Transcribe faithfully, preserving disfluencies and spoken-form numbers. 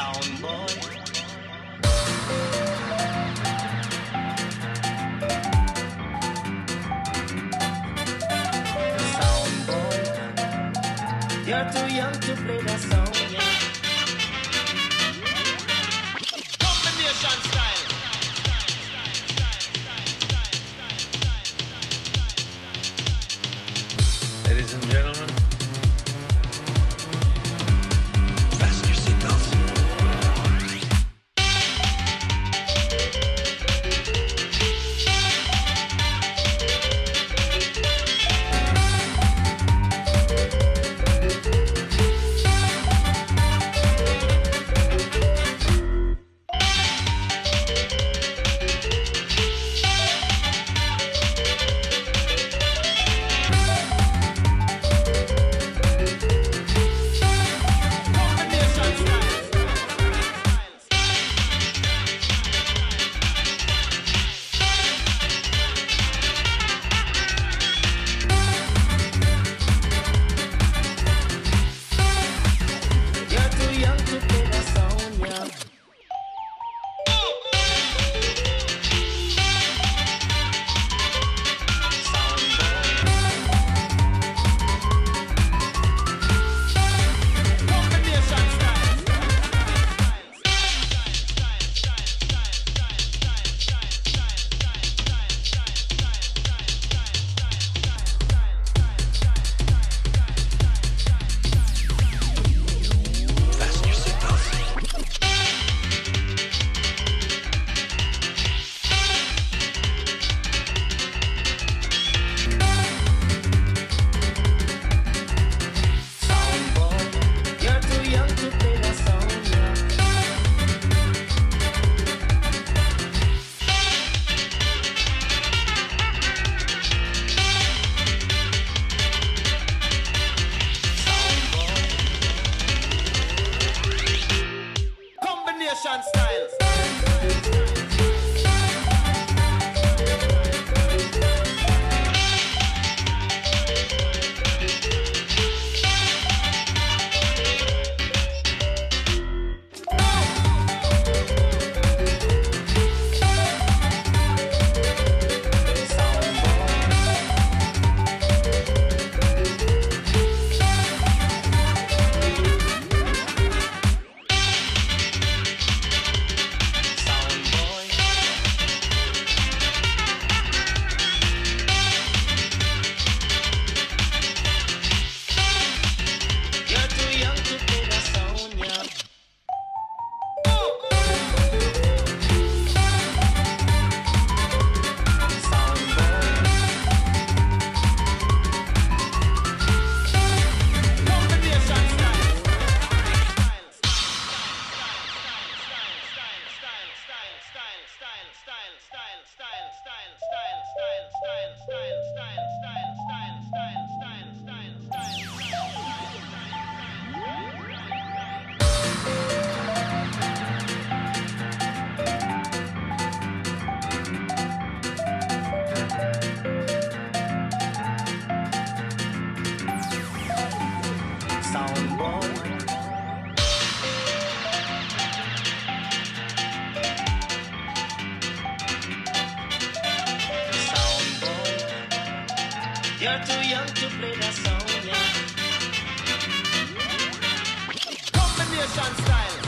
sound boy. You're too young to play that song, yeah. Combination style. Ladies and gentlemen, fasten your seatbelts. You're too young to play that song, yeah. Combination style.